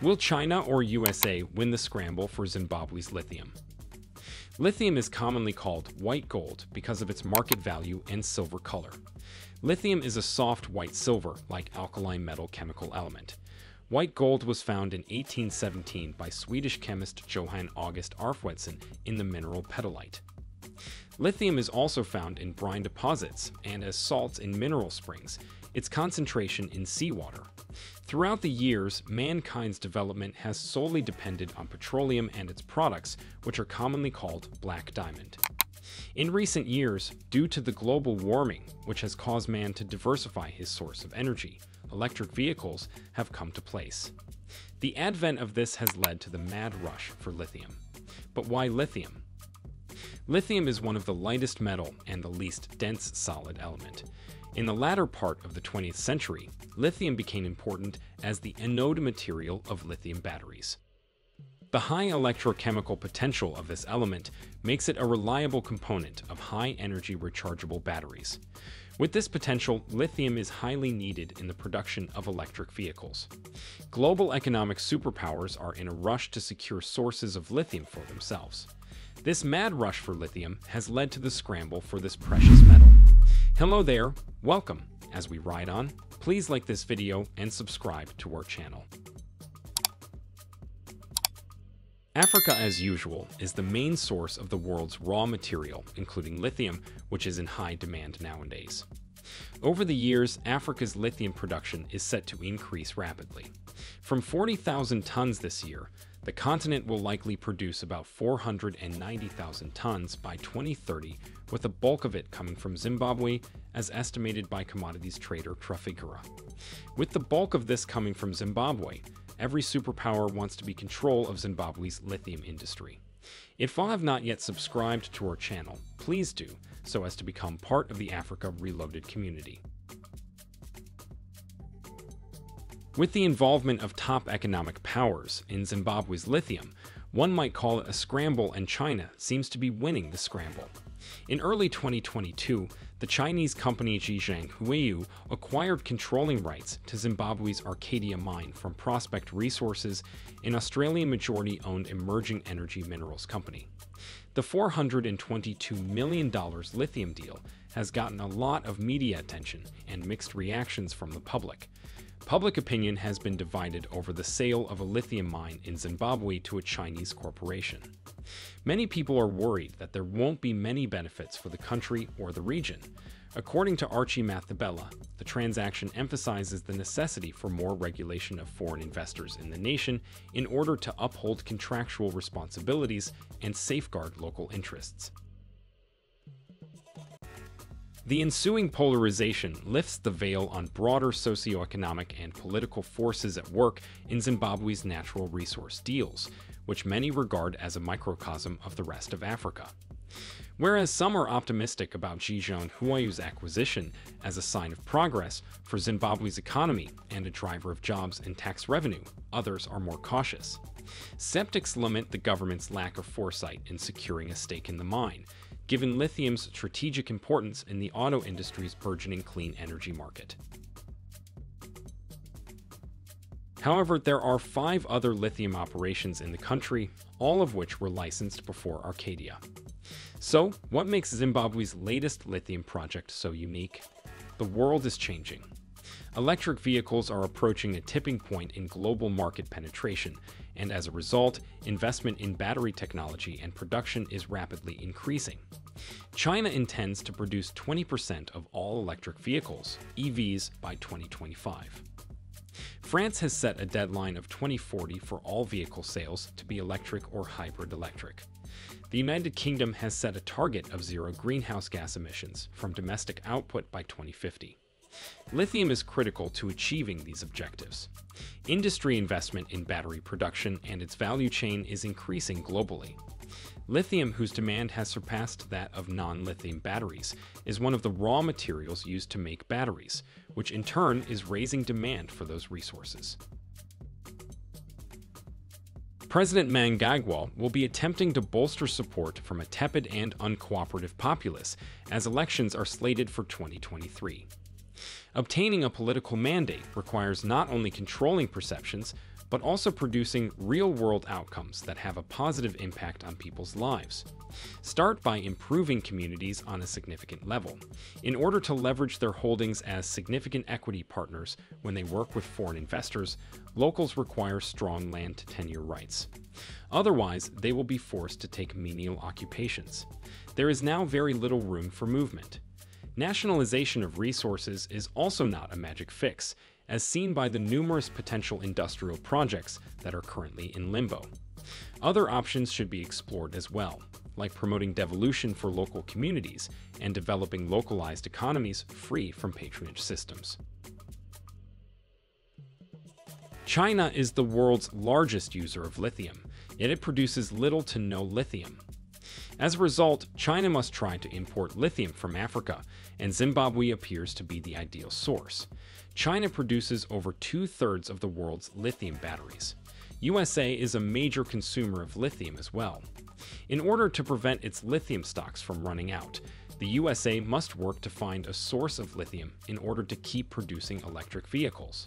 Will China or USA win the scramble for Zimbabwe's lithium? Lithium is commonly called white gold because of its market value and silver color. Lithium is a soft white silver, like alkaline metal chemical element. White gold was found in 1817 by Swedish chemist Johan August Arfwedson in the mineral petalite. Lithium is also found in brine deposits and as salts in mineral springs, its concentration in seawater. Throughout the years, mankind's development has solely depended on petroleum and its products, which are commonly called black diamond. In recent years, due to the global warming, which has caused man to diversify his source of energy, electric vehicles have come to place. The advent of this has led to the mad rush for lithium. But why lithium? Lithium is one of the lightest metal and the least dense solid element. In the latter part of the 20th century, lithium became important as the anode material of lithium batteries. The high electrochemical potential of this element makes it a reliable component of high-energy rechargeable batteries. With this potential, lithium is highly needed in the production of electric vehicles. Global economic superpowers are in a rush to secure sources of lithium for themselves. This mad rush for lithium has led to the scramble for this precious metal. Hello there, welcome. As we ride on, please like this video and subscribe to our channel. Africa, as usual, is the main source of the world's raw material, including lithium, which is in high demand nowadays. Over the years, Africa's lithium production is set to increase rapidly. From 40,000 tons this year, the continent will likely produce about 490,000 tons by 2030, with the bulk of it coming from Zimbabwe, as estimated by commodities trader Trafikura. With the bulk of this coming from Zimbabwe, every superpower wants to be in control of Zimbabwe's lithium industry. If you have not yet subscribed to our channel, please do, so as to become part of the Africa Reloaded community. With the involvement of top economic powers in Zimbabwe's lithium, one might call it a scramble, and China seems to be winning the scramble. In early 2022, the Chinese company Zhizhang Huiyu acquired controlling rights to Zimbabwe's Arcadia mine from Prospect Resources, an Australian majority-owned emerging energy minerals company. The $422 million lithium deal has gotten a lot of media attention and mixed reactions from the public. Public opinion has been divided over the sale of a lithium mine in Zimbabwe to a Chinese corporation. Many people are worried that there won't be many benefits for the country or the region. According to Archie Mathabella, the transaction emphasizes the necessity for more regulation of foreign investors in the nation in order to uphold contractual responsibilities and safeguard local interests. The ensuing polarization lifts the veil on broader socioeconomic and political forces at work in Zimbabwe's natural resource deals, which many regard as a microcosm of the rest of Africa. Whereas some are optimistic about Zhizhang Huiyu's acquisition as a sign of progress for Zimbabwe's economy and a driver of jobs and tax revenue, others are more cautious. Skeptics lament the government's lack of foresight in securing a stake in the mine, given lithium's strategic importance in the auto industry's burgeoning clean energy market. However, there are 5 other lithium operations in the country, all of which were licensed before Arcadia. So, what makes Zimbabwe's latest lithium project so unique? The world is changing. Electric vehicles are approaching a tipping point in global market penetration, and as a result, investment in battery technology and production is rapidly increasing. China intends to produce 20% of all electric vehicles, EVs, by 2025. France has set a deadline of 2040 for all vehicle sales to be electric or hybrid electric. The United Kingdom has set a target of 0 greenhouse gas emissions from domestic output by 2050. Lithium is critical to achieving these objectives. Industry investment in battery production and its value chain is increasing globally. Lithium, whose demand has surpassed that of non-lithium batteries, is one of the raw materials used to make batteries, which in turn is raising demand for those resources. President Mnangagwa will be attempting to bolster support from a tepid and uncooperative populace as elections are slated for 2023. Obtaining a political mandate requires not only controlling perceptions, but also producing real-world outcomes that have a positive impact on people's lives. Start by improving communities on a significant level, in order to leverage their holdings as significant equity partners when they work with foreign investors. Locals require strong land to tenure rights. Otherwise, they will be forced to take menial occupations. There is now very little room for movement. Nationalization of resources is also not a magic fix, as seen by the numerous potential industrial projects that are currently in limbo. Other options should be explored as well, like promoting devolution for local communities and developing localized economies free from patronage systems. China is the world's largest user of lithium, yet it produces little to no lithium. As a result, China must try to import lithium from Africa, and Zimbabwe appears to be the ideal source. China produces over 2/3 of the world's lithium batteries. USA is a major consumer of lithium as well. In order to prevent its lithium stocks from running out, the USA must work to find a source of lithium in order to keep producing electric vehicles.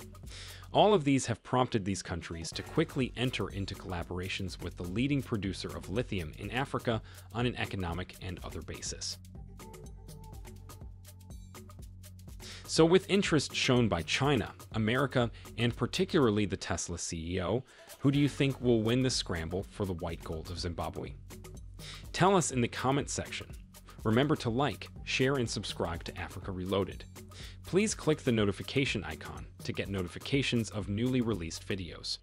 All of these have prompted these countries to quickly enter into collaborations with the leading producer of lithium in Africa on an economic and other basis. So with interest shown by China, America, and particularly the Tesla CEO, who do you think will win the scramble for the white gold of Zimbabwe? Tell us in the comments section. Remember to like, share, and subscribe to Africa Reloaded. Please click the notification icon to get notifications of newly released videos.